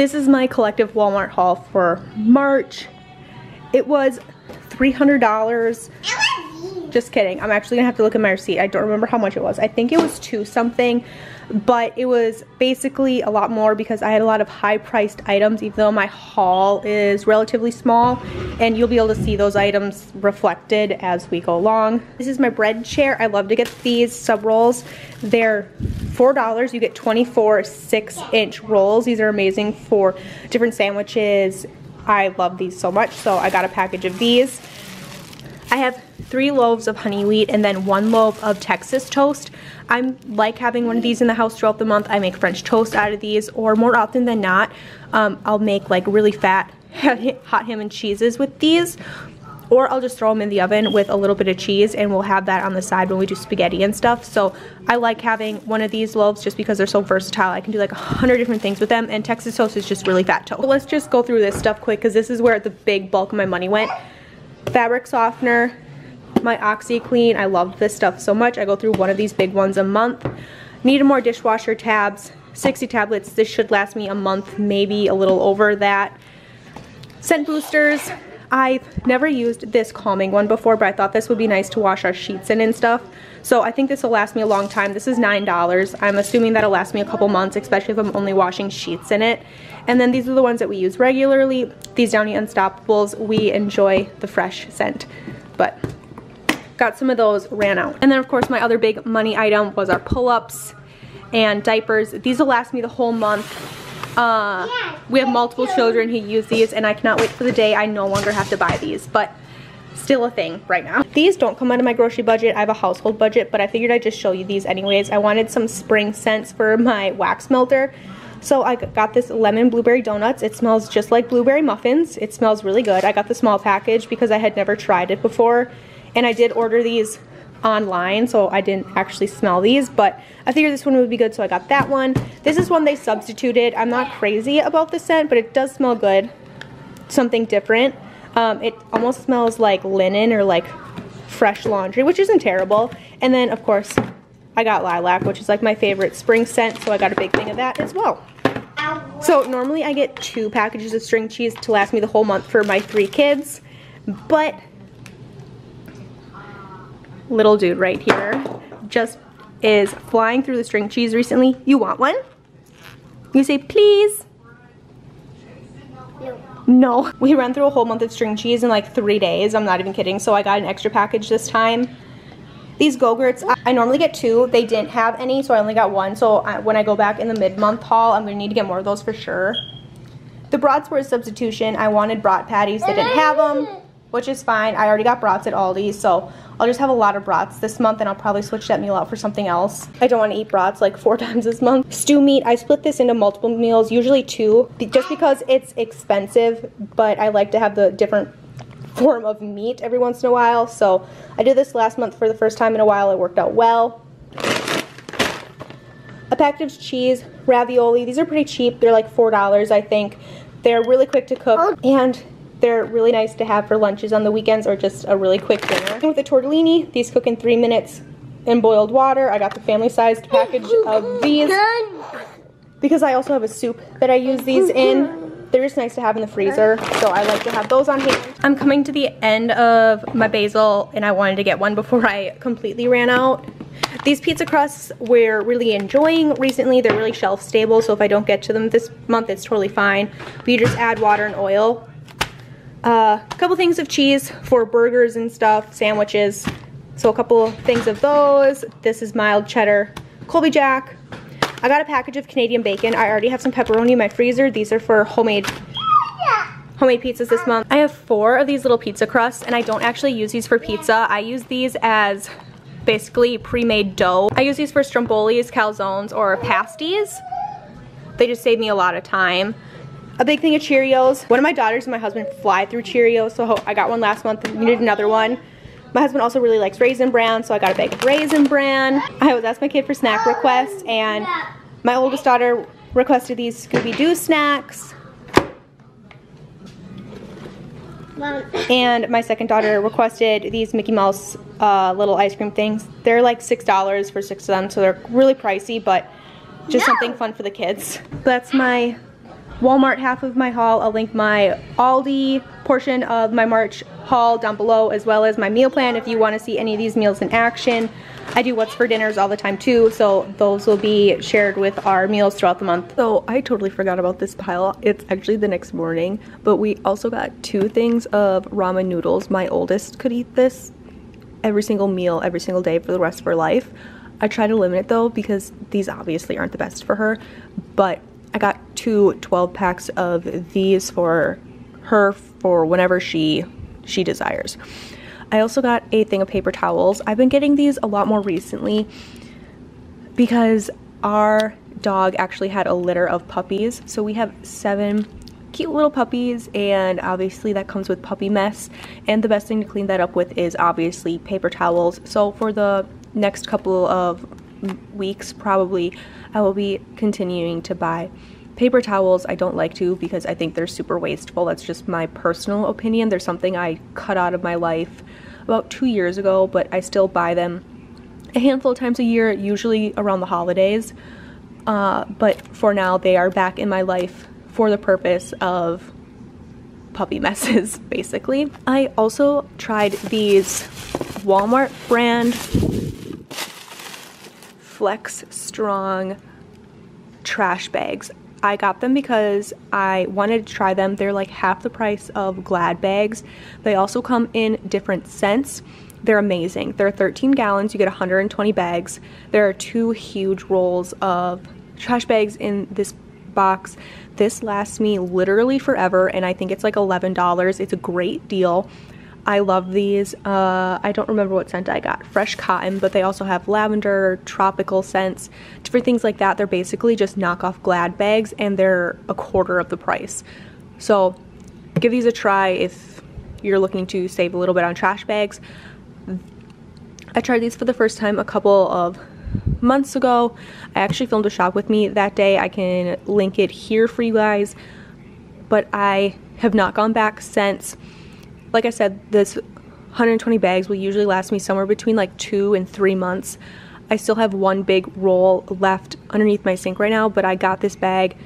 This is my collective Walmart haul for March. It was $300. Just kidding. I'm actually gonna have to look at my receipt. I don't remember how much it was. I think it was $2 something, but it was basically a lot more because I had a lot of high priced items, even though my haul is relatively small, and you'll be able to see those items reflected as we go along. This is my bread chair. I love to get these sub rolls. They're $4. You get 24 6-inch rolls. These are amazing for different sandwiches. I love these so much, so I got a package of these. I have 3 loaves of honey wheat and then 1 loaf of Texas toast. I like having one of these in the house throughout the month. I make French toast out of these, or more often than not, I'll make like really fat hot ham and cheeses with these, or I'll just throw them in the oven with a little bit of cheese and we'll have that on the side when we do spaghetti and stuff. So I like having one of these loaves just because they're so versatile. I can do like 100 different things with them, and Texas toast is just really fat toast. But let's just go through this stuff quick because this is where the big bulk of my money went. Fabric softener, my OxiClean. I love this stuff so much. I go through one of these big ones a month. Needed more dishwasher tabs, 60 tablets. This should last me a month, maybe a little over that. Scent boosters. I've never used this calming one before, but I thought this would be nice to wash our sheets in and stuff. So I think this will last me a long time. This is $9. I'm assuming that'll last me a couple months, especially if I'm only washing sheets in it. And then these are the ones that we use regularly. These Downy Unstoppables, we enjoy the fresh scent, but got some of those, ran out. And then of course my other big money item was our pull-ups and diapers. These will last me the whole month. We have multiple children who use these, and I cannot wait for the day I no longer have to buy these, but still a thing right now. These don't come out of my grocery budget. I have a household budget, but I figured I'd just show you these anyways. I wanted some spring scents for my wax melter, so I got this lemon blueberry donuts. It smells just like blueberry muffins. It smells really good. I got the small package because I had never tried it before, and I did order these online, so I didn't actually smell these, but I figured this one would be good, so I got that one. This is one they substituted. I'm not crazy about the scent, but it does smell good. Something different. It almost smells like linen or like fresh laundry, which isn't terrible. And then of course I got lilac, which is like my favorite spring scent, so I got a big thing of that as well. So normally I get 2 packages of string cheese to last me the whole month for my 3 kids, but little dude right here just is flying through the string cheese recently. You want one? You say please? No. We ran through a whole month of string cheese in like 3 days. I'm not even kidding. So I got an extra package this time. These Go-Gurts, I normally get 2. They didn't have any, so I only got 1. So when I go back in the mid-month haul, I'm gonna need to get more of those for sure. The brats were a substitution. I wanted brat patties. They didn't have them, which is fine. I already got brats at Aldi, so I'll just have a lot of brats this month, and I'll probably switch that meal out for something else. I don't want to eat brats like 4 times this month. Stew meat, I split this into multiple meals, usually 2, just because it's expensive, but I like to have the different form of meat every once in a while, so I did this last month for the first time in a while. It worked out well. A package of cheese, ravioli. These are pretty cheap. They're like $4, I think. They're really quick to cook, and they're really nice to have for lunches on the weekends or just a really quick dinner. And with the tortellini, these cook in 3 minutes in boiled water. I got the family-sized package of these because I also have a soup that I use these in. They're just nice to have in the freezer, so I like to have those on hand. I'm coming to the end of my basil, and I wanted to get one before I completely ran out. These pizza crusts we're really enjoying recently. They're really shelf-stable, so if I don't get to them this month, it's totally fine. But you just add water and oil. A couple things of cheese for burgers and stuff, sandwiches, so a couple things of those. This is mild cheddar, Colby Jack. I got a package of Canadian bacon. I already have some pepperoni in my freezer. These are for homemade pizzas this month. I have 4 of these little pizza crusts, and I don't actually use these for pizza. I use these as basically pre-made dough. I use these for strombolis, calzones, or pasties. They just save me a lot of time. A big thing of Cheerios. One of my daughters and my husband fly through Cheerios, so I got one last month and needed another one. My husband also really likes Raisin Bran, so I got a bag of Raisin Bran. I always ask my kid for snack requests, and my oldest daughter requested these Scooby-Doo snacks. And my second daughter requested these Mickey Mouse little ice cream things. They're like $6 for 6 of them, so they're really pricey, but just something fun for the kids. That's my Walmart half of my haul. I'll link my Aldi portion of my March haul down below, as well as my meal plan if you want to see any of these meals in action. I do what's for dinners all the time too, so those will be shared with our meals throughout the month. So I totally forgot about this pile. It's actually the next morning, but we also got 2 things of ramen noodles. My oldest could eat this every single meal, every single day for the rest of her life. I try to limit it though, because these obviously aren't the best for her, but I got 2 12-packs of these for her for whenever she desires. I also got a thing of paper towels. I've been getting these a lot more recently because our dog actually had a litter of puppies. So we have 7 cute little puppies, and obviously that comes with puppy mess. And the best thing to clean that up with is obviously paper towels. So for the next couple of weeks probably, I will be continuing to buy paper towels. I don't like to because I think they're super wasteful. That's just my personal opinion. They're something I cut out of my life about 2 years ago, but I still buy them a handful of times a year, usually around the holidays. But for now, they are back in my life for the purpose of puppy messes, basically. I also tried these Walmart brand Flex Strong trash bags. I got them because I wanted to try them. They're like half the price of Glad bags. They also come in different scents. They're amazing. They're 13 gallons. You get 120 bags. There are 2 huge rolls of trash bags in this box. This lasts me literally forever, and I think it's like $11. It's a great deal. I love these. I don't remember what scent I got. Fresh cotton, but they also have lavender, tropical scents, different things like that. They're basically just knockoff Glad bags, and they're a quarter of the price. So give these a try if you're looking to save a little bit on trash bags. I tried these for the first time a couple of months ago. I actually filmed a shop with me that day. I can link it here for you guys, but I have not gone back since. Like I said, this 120 bags will usually last me somewhere between like 2 and 3 months. I still have 1 big roll left underneath my sink right now, but I got this bag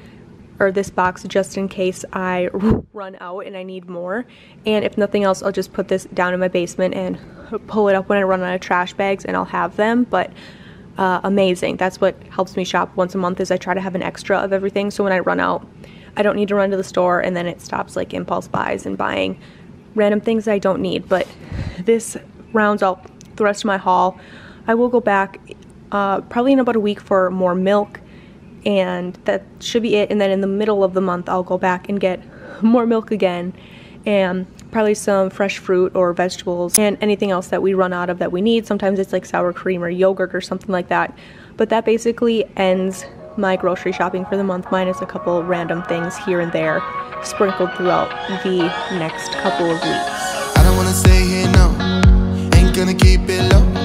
or this box just in case I run out and I need more. And if nothing else, I'll just put this down in my basement and pull it up when I run out of trash bags and I'll have them. But amazing. That's what helps me shop once a month, is I try to have an extra of everything. So when I run out, I don't need to run to the store, and then it stops like impulse buys and buying random things I don't need. But this rounds out the rest of my haul. I will go back probably in about a week for more milk, and that should be it. And then in the middle of the month, I'll go back and get more milk again, and probably some fresh fruit or vegetables and anything else that we run out of that we need. Sometimes it's like sour cream or yogurt or something like that. But that basically ends my grocery shopping for the month, minus a couple random things here and there sprinkled throughout the next couple of weeks. I don't wanna stay here, no. Ain't gonna keep it low.